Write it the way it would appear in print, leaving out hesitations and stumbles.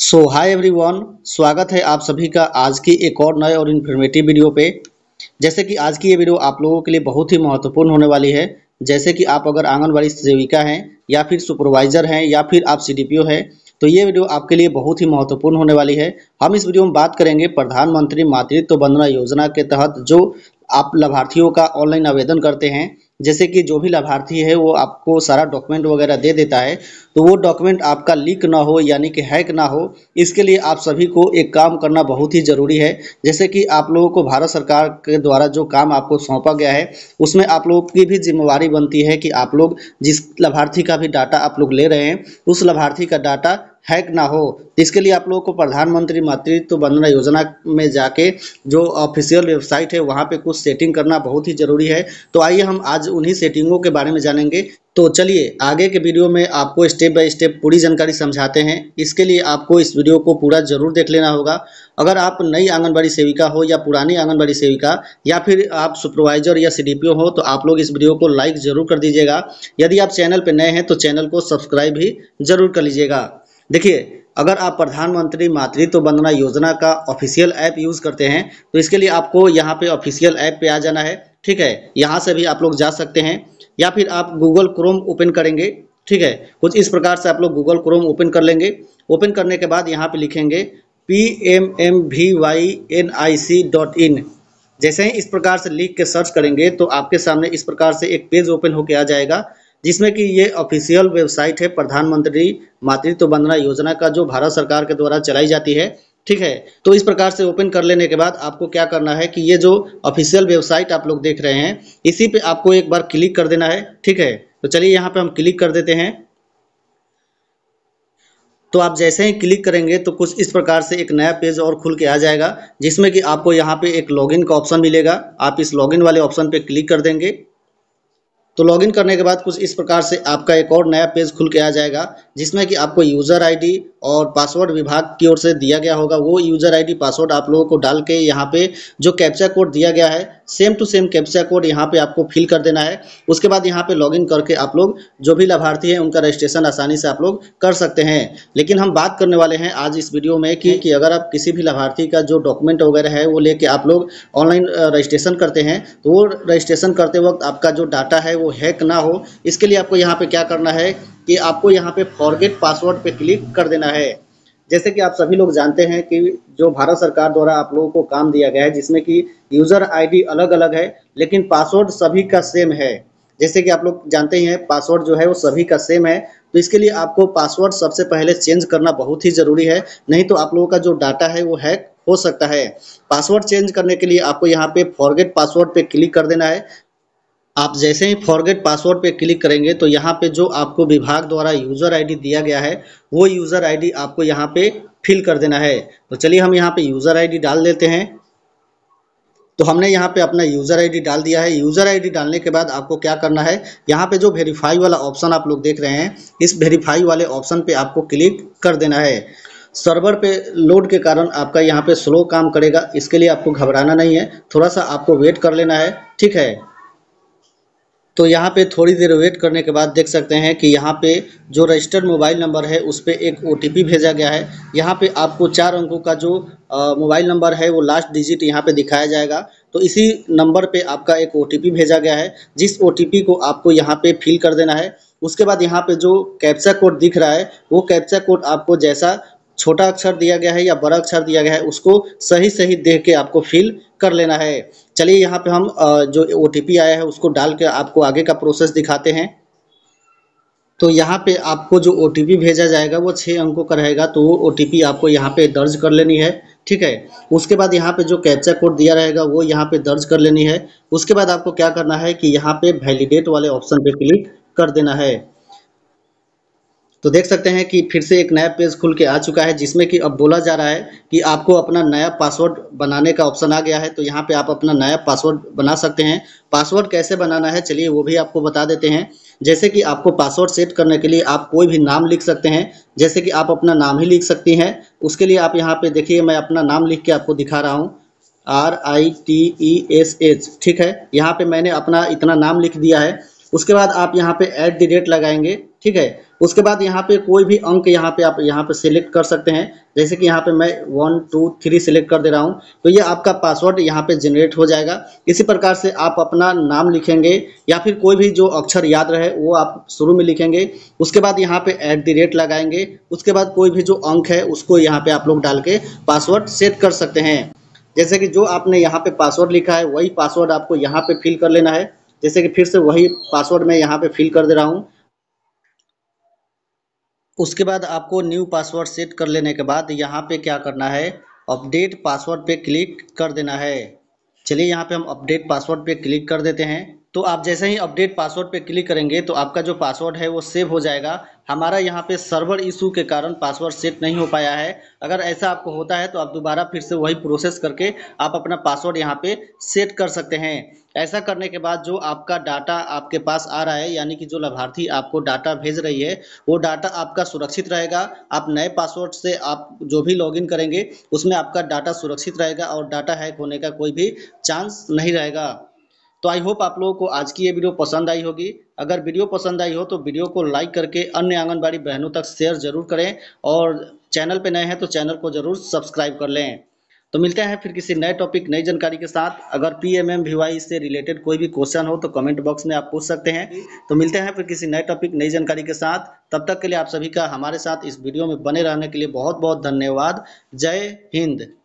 सो hi everyone, स्वागत है आप सभी का आज की एक और नए और इन्फॉर्मेटिव वीडियो पे। जैसे कि आज की ये वीडियो आप लोगों के लिए बहुत ही महत्वपूर्ण होने वाली है। जैसे कि आप अगर आंगनबाड़ी सेविका हैं या फिर सुपरवाइजर हैं या फिर आप सीडीपीओ हैं तो ये वीडियो आपके लिए बहुत ही महत्वपूर्ण होने वाली है। हम इस वीडियो में बात करेंगे प्रधानमंत्री मातृत्व वंदना योजना के तहत जो आप लाभार्थियों का ऑनलाइन आवेदन करते हैं, जैसे कि जो भी लाभार्थी है वो आपको सारा डॉक्यूमेंट वगैरह दे देता है, तो वो डॉक्यूमेंट आपका लीक ना हो यानी कि हैक ना हो, इसके लिए आप सभी को एक काम करना बहुत ही ज़रूरी है। जैसे कि आप लोगों को भारत सरकार के द्वारा जो काम आपको सौंपा गया है उसमें आप लोगों की भी जिम्मेवारी बनती है कि आप लोग जिस लाभार्थी का भी डाटा आप लोग ले रहे हैं उस लाभार्थी का डाटा हैक ना हो। इसके लिए आप लोगों को प्रधानमंत्री मातृत्व वंदना योजना में जाके जो ऑफिशियल वेबसाइट है वहाँ पे कुछ सेटिंग करना बहुत ही ज़रूरी है। तो आइए हम आज उन्हीं सेटिंगों के बारे में जानेंगे। तो चलिए आगे के वीडियो में आपको स्टेप बाय स्टेप पूरी जानकारी समझाते हैं। इसके लिए आपको इस वीडियो को पूरा जरूर देख लेना होगा। अगर आप नई आंगनबाड़ी सेविका हो या पुरानी आंगनबाड़ी सेविका या फिर आप सुपरवाइजर या सीडीपीओ हो तो आप लोग इस वीडियो को लाइक ज़रूर कर दीजिएगा। यदि आप चैनल पर नए हैं तो चैनल को सब्सक्राइब भी ज़रूर कर लीजिएगा। देखिए, अगर आप प्रधानमंत्री मातृत्व वंदना योजना का ऑफिशियल ऐप यूज़ करते हैं तो इसके लिए आपको यहाँ पे ऑफिशियल ऐप पे आ जाना है, ठीक है। यहाँ से भी आप लोग जा सकते हैं या फिर आप गूगल क्रोम ओपन करेंगे, ठीक है। कुछ इस प्रकार से आप लोग गूगल क्रोम ओपन कर लेंगे। ओपन करने के बाद यहाँ पे लिखेंगे PMMVYNIC.in। जैसे ही इस प्रकार से लिख के सर्च करेंगे तो आपके सामने इस प्रकार से एक पेज ओपन होके आ जाएगा, जिसमें कि ये ऑफिशियल वेबसाइट है प्रधानमंत्री मातृत्व वंदना योजना का जो भारत सरकार के द्वारा चलाई जाती है, ठीक है। तो इस प्रकार से ओपन कर लेने के बाद आपको क्या करना है कि ये जो ऑफिशियल वेबसाइट आप लोग देख रहे हैं इसी पे आपको एक बार क्लिक कर देना है, ठीक है। तो चलिए यहाँ पे हम क्लिक कर देते हैं। तो आप जैसे ही क्लिक करेंगे तो कुछ इस प्रकार से एक नया पेज और खुल के आ जाएगा, जिसमें कि आपको यहाँ पे एक लॉगिन का ऑप्शन मिलेगा। आप इस लॉगिन वाले ऑप्शन पे क्लिक कर देंगे तो लॉगिन करने के बाद कुछ इस प्रकार से आपका एक और नया पेज खुल के आ जाएगा, जिसमें कि आपको यूज़र आईडी और पासवर्ड विभाग की ओर से दिया गया होगा। वो यूज़र आईडी पासवर्ड आप लोगों को डाल के यहाँ पे जो कैप्चा कोड दिया गया है same to same captcha code यहाँ पे आपको फिल कर देना है। उसके बाद यहाँ पे लॉगिन करके आप लोग जो भी लाभार्थी हैं उनका रजिस्ट्रेशन आसानी से आप लोग कर सकते हैं। लेकिन हम बात करने वाले हैं आज इस वीडियो में कि अगर आप किसी भी लाभार्थी का जो डॉक्यूमेंट वगैरह है वो लेके आप लोग ऑनलाइन रजिस्ट्रेशन करते हैं तो वो रजिस्ट्रेशन करते वक्त आपका जो डाटा है वो हैक ना हो, इसके लिए आपको यहाँ पे क्या करना है कि आपको यहाँ पे फॉरगेट पासवर्ड पे क्लिक कर देना है। जैसे कि आप सभी लोग जानते हैं कि जो भारत सरकार द्वारा आप लोगों को काम दिया गया है जिसमें कि यूज़र आईडी अलग अलग है लेकिन पासवर्ड सभी का सेम है। जैसे कि आप लोग जानते ही हैं पासवर्ड जो है वो सभी का सेम है, तो इसके लिए आपको पासवर्ड सबसे पहले चेंज करना बहुत ही ज़रूरी है, नहीं तो आप लोगों का जो डाटा है वो हैक हो सकता है। पासवर्ड चेंज करने के लिए आपको यहाँ पे फॉरगेट पासवर्ड पे क्लिक कर देना है। आप जैसे ही फॉरगेट पासवर्ड पे क्लिक करेंगे तो यहाँ पे जो आपको विभाग द्वारा यूज़र आईडी दिया गया है वो यूज़र आईडी आपको यहाँ पे फिल कर देना है। तो चलिए हम यहाँ पे यूज़र आईडी डाल देते हैं। तो हमने यहाँ पे अपना यूज़र आईडी डाल दिया है। यूज़र आईडी डालने के बाद आपको क्या करना है, यहाँ पे जो वेरीफाई वाला ऑप्शन आप लोग देख रहे हैं इस वेरीफाई वाले ऑप्शन पे आपको क्लिक कर देना है। सर्वर पे लोड के कारण आपका यहाँ पे स्लो काम करेगा, इसके लिए आपको घबराना नहीं है, थोड़ा सा आपको वेट कर लेना है, ठीक है। तो यहाँ पे थोड़ी देर वेट करने के बाद देख सकते हैं कि यहाँ पे जो रजिस्टर्ड मोबाइल नंबर है उस पे एक OTP भेजा गया है। यहाँ पे आपको 4 अंकों का जो मोबाइल नंबर है वो लास्ट डिजिट यहाँ पे दिखाया जाएगा। तो इसी नंबर पे आपका एक OTP भेजा गया है, जिस OTP को आपको यहाँ पे फिल कर देना है। उसके बाद यहाँ पे जो कैप्चा कोड दिख रहा है वो कैप्चा कोड आपको जैसा छोटा अक्षर दिया गया है या बड़ा अक्षर दिया गया है उसको सही सही देख के आपको फिल कर लेना है। चलिए यहाँ पे हम जो OTP आया है उसको डाल के आपको आगे का प्रोसेस दिखाते हैं। तो यहाँ पे आपको जो OTP भेजा जाएगा वो 6 अंकों का रहेगा, तो वो OTP आपको यहाँ पे दर्ज कर लेनी है, ठीक है। उसके बाद यहाँ पे जो कैप्चा कोड दिया रहेगा वो यहाँ पे दर्ज कर लेनी है। उसके बाद आपको क्या करना है कि यहाँ पे वैलिडेट वाले ऑप्शन पे क्लिक कर देना है। तो देख सकते हैं कि फिर से एक नया पेज खुल के आ चुका है, जिसमें कि अब बोला जा रहा है कि आपको अपना नया पासवर्ड बनाने का ऑप्शन आ गया है। तो यहाँ पे आप अपना नया पासवर्ड बना सकते हैं। पासवर्ड कैसे बनाना है चलिए वो भी आपको बता देते हैं। जैसे कि आपको पासवर्ड सेट करने के लिए आप कोई भी नाम लिख सकते हैं, जैसे कि आप अपना नाम ही लिख सकती हैं। उसके लिए आप यहाँ पर देखिए मैं अपना नाम लिख के आपको दिखा रहा हूँ, RITESH, ठीक है। यहाँ पर मैंने अपना इतना नाम लिख दिया है। उसके बाद आप यहाँ पे @ लगाएंगे, ठीक है। उसके बाद यहाँ पे कोई भी अंक यहाँ पे आप यहाँ पे सिलेक्ट कर सकते हैं, जैसे कि यहाँ पे मैं 1 2 3 सिलेक्ट कर दे रहा हूँ, तो ये आपका पासवर्ड यहाँ पे जनरेट हो जाएगा। इसी प्रकार से आप अपना नाम लिखेंगे या फिर कोई भी जो अक्षर याद रहे वो आप शुरू में लिखेंगे, उसके बाद यहाँ पे @ लगाएंगे, उसके बाद कोई भी जो अंक है उसको यहाँ पे आप लोग डाल के पासवर्ड सेट कर सकते हैं। जैसे कि जो आपने यहाँ पे पासवर्ड लिखा है वही पासवर्ड आपको यहाँ पे फिल कर लेना है, जैसे कि फिर से वही पासवर्ड मैं यहाँ पे फिल कर दे रहा हूँ। उसके बाद आपको न्यू पासवर्ड सेट कर लेने के बाद यहाँ पे क्या करना है, अपडेट पासवर्ड पे क्लिक कर देना है। चलिए यहाँ पे हम अपडेट पासवर्ड पे क्लिक कर देते हैं। तो आप जैसे ही अपडेट पासवर्ड पे क्लिक करेंगे तो आपका जो पासवर्ड है वो सेव हो जाएगा। हमारा यहाँ पे सर्वर इशू के कारण पासवर्ड सेट नहीं हो पाया है, अगर ऐसा आपको होता है तो आप दोबारा फिर से वही प्रोसेस करके आप अपना पासवर्ड यहाँ पे सेट कर सकते हैं। ऐसा करने के बाद जो आपका डाटा आपके पास आ रहा है, यानी कि जो लाभार्थी आपको डाटा भेज रही है वो डाटा आपका सुरक्षित रहेगा। आप नए पासवर्ड से आप जो भी लॉगिन करेंगे उसमें आपका डाटा सुरक्षित रहेगा और डाटा हैक होने का कोई भी चांस नहीं रहेगा। तो आई होप आप लोगों को आज की ये वीडियो पसंद आई होगी। अगर वीडियो पसंद आई हो तो वीडियो को लाइक करके अन्य आंगनबाड़ी बहनों तक शेयर जरूर करें, और चैनल पे नए हैं तो चैनल को जरूर सब्सक्राइब कर लें। तो मिलते हैं फिर किसी नए टॉपिक नई जानकारी के साथ। अगर PMMVY से रिलेटेड कोई भी क्वेश्चन हो तो कमेंट बॉक्स में आप पूछ सकते हैं। तो मिलते हैं फिर किसी नए टॉपिक नई जानकारी के साथ। तब तक के लिए आप सभी का हमारे साथ इस वीडियो में बने रहने के लिए बहुत बहुत धन्यवाद। जय हिंद।